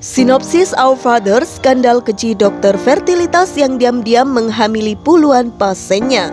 Sinopsis Our Father, skandal keji dokter fertilitas yang diam-diam menghamili puluhan pasiennya.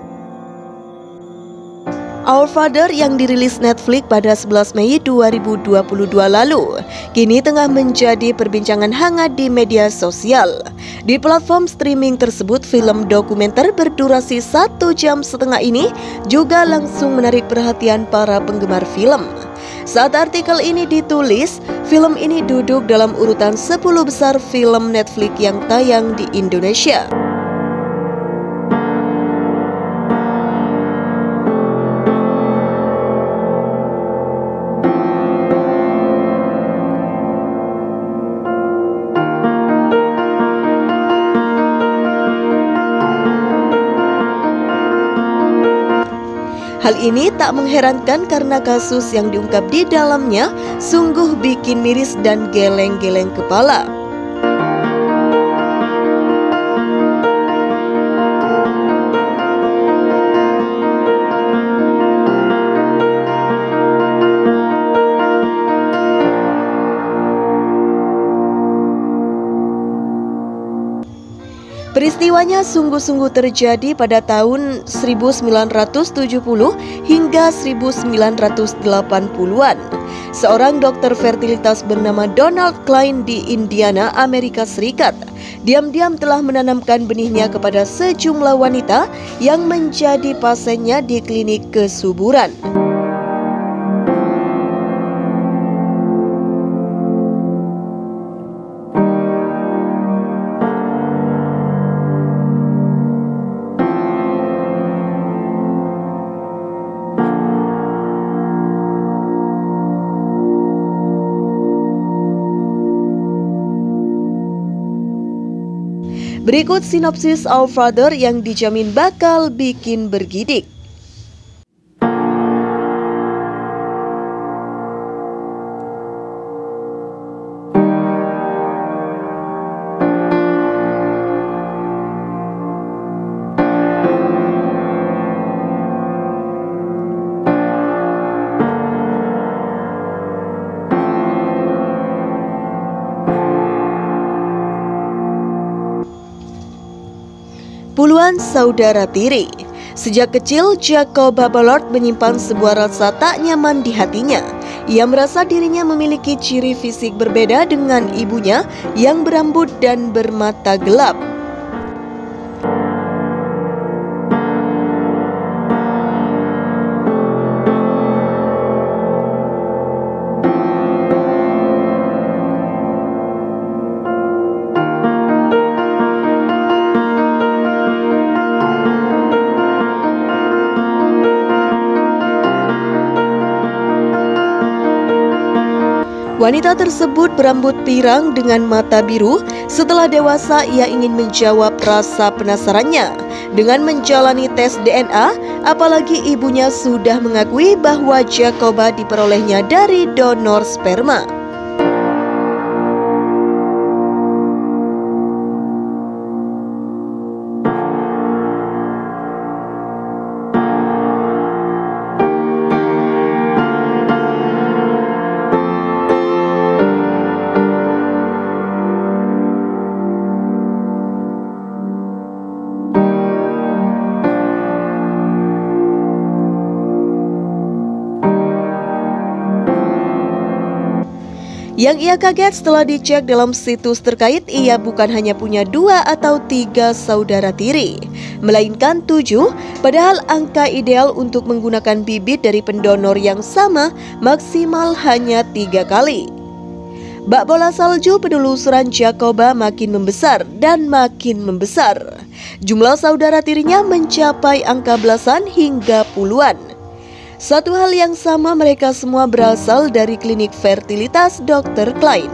Our Father yang dirilis Netflix pada 11 Mei 2022 lalu kini tengah menjadi perbincangan hangat di media sosial. Di platform streaming tersebut, film dokumenter berdurasi 1,5 jam ini juga langsung menarik perhatian para penggemar film. Saat artikel ini ditulis, film ini duduk dalam urutan 10 besar film Netflix yang tayang di Indonesia. Hal ini tak mengherankan karena kasus yang diungkap di dalamnya sungguh bikin miris dan geleng-geleng kepala. Peristiwanya sungguh-sungguh terjadi pada tahun 1970 hingga 1980-an. Seorang dokter fertilitas bernama Donald Klein di Indiana, Amerika Serikat, diam-diam telah menanamkan benihnya kepada sejumlah wanita yang menjadi pasiennya di klinik kesuburan. Berikut sinopsis Our Father yang dijamin bakal bikin bergidik. Puluhan saudara tiri. Sejak kecil, Jacoba Ballard menyimpan sebuah rasa tak nyaman di hatinya. Ia merasa dirinya memiliki ciri fisik berbeda dengan ibunya yang berambut dan bermata gelap. Wanita tersebut berambut pirang dengan mata biru. Setelah dewasa, ia ingin menjawab rasa penasarannya dengan menjalani tes DNA, apalagi ibunya sudah mengakui bahwa Jacoba diperolehnya dari donor sperma. Yang ia kaget setelah dicek dalam situs terkait, ia bukan hanya punya 2 atau 3 saudara tiri, melainkan 7, padahal angka ideal untuk menggunakan bibit dari pendonor yang sama maksimal hanya 3 kali. Bak bola salju penelusuran Jacoba makin membesar dan makin membesar. Jumlah saudara tirinya mencapai angka belasan hingga puluhan. Satu hal yang sama, mereka semua berasal dari klinik fertilitas Dr. Klein.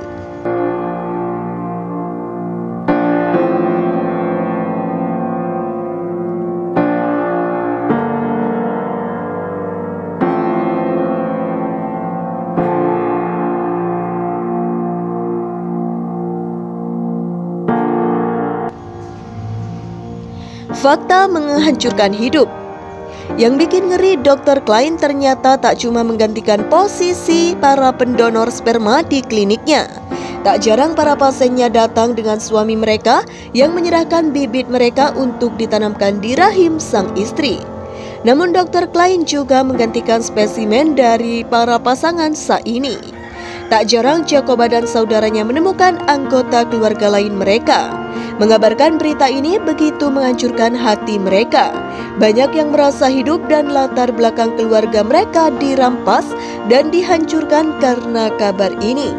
Fakta menghancurkan hidup. Yang bikin ngeri, Dr. Klein ternyata tak cuma menggantikan posisi para pendonor sperma di kliniknya. Tak jarang para pasiennya datang dengan suami mereka yang menyerahkan bibit mereka untuk ditanamkan di rahim sang istri. Namun Dr. Klein juga menggantikan spesimen dari para pasangan saini. Tak jarang Jacoba dan saudaranya menemukan anggota keluarga lain mereka. Mengabarkan berita ini begitu menghancurkan hati mereka. Banyak yang merasa hidup dan latar belakang keluarga mereka dirampas dan dihancurkan karena kabar ini.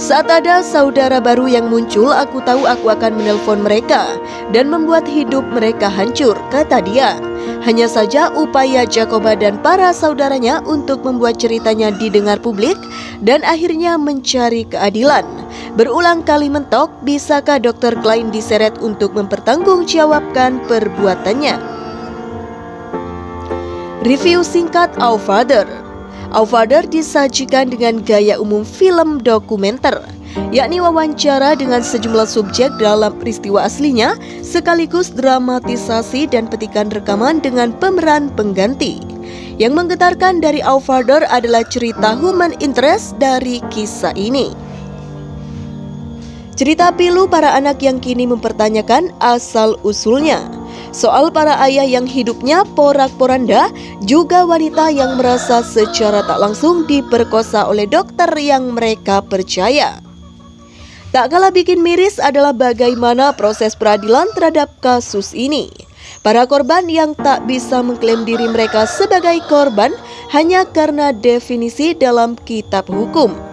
Saat ada saudara baru yang muncul, aku tahu aku akan menelpon mereka dan membuat hidup mereka hancur, kata dia. Hanya saja upaya Jacoba dan para saudaranya untuk membuat ceritanya didengar publik dan akhirnya mencari keadilan. Berulang kali mentok, bisakah Dr. Klein diseret untuk mempertanggungjawabkan perbuatannya? Review singkat Our Father. Our Father disajikan dengan gaya umum film dokumenter, yakni wawancara dengan sejumlah subjek dalam peristiwa aslinya, sekaligus dramatisasi dan petikan rekaman dengan pemeran pengganti. Yang menggetarkan dari Our Father adalah cerita human interest dari kisah ini. Cerita pilu para anak yang kini mempertanyakan asal-usulnya. Soal para ayah yang hidupnya porak-poranda, juga wanita yang merasa secara tak langsung diperkosa oleh dokter yang mereka percaya. Tak kalah bikin miris adalah bagaimana proses peradilan terhadap kasus ini. Para korban yang tak bisa mengklaim diri mereka sebagai korban hanya karena definisi dalam kitab hukum.